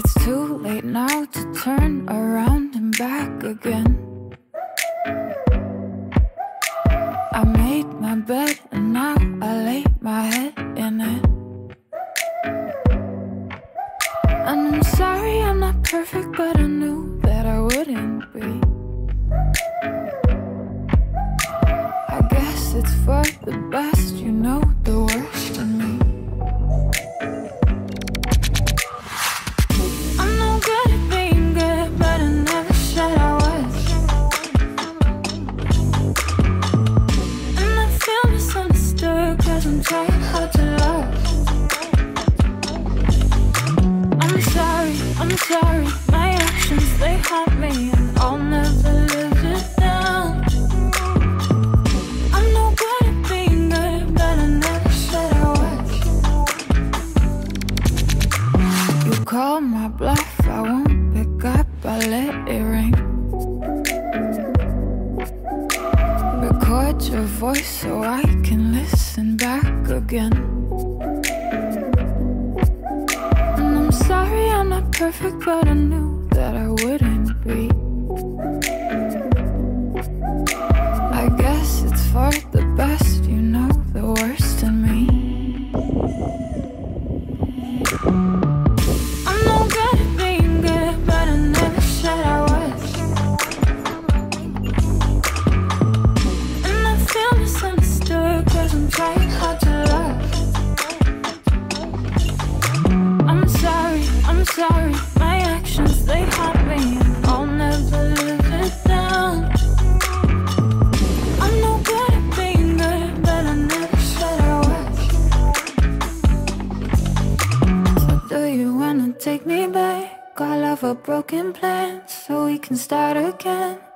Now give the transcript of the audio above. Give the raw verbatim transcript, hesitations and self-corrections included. It's too late now to turn around and back again. I made my bed and now I lay my head in it. And I'm sorry I'm not perfect, but I knew that I wouldn't be. I guess it's for the best, you know the worst in me. I'm sorry, my actions, they haunt me, and I'll never live it down. I'm no good at being good, but I never said I was. You call my bluff, I won't pick up, I let it ring. Record your voice so I can listen back again. Sorry, I'm not perfect, but I knew that I wouldn't be. I guess it's for the best, you know the worst in me. I'm no good at being good, but I never said I was. And I feel misunderstood, 'cause I'm trying hard to love. I'm sorry, my actions, they haunt me, and I'll never live it down. I'm no good at being good, but I never said I was. So do you wanna take me back? All of our broken plans, so we can start again.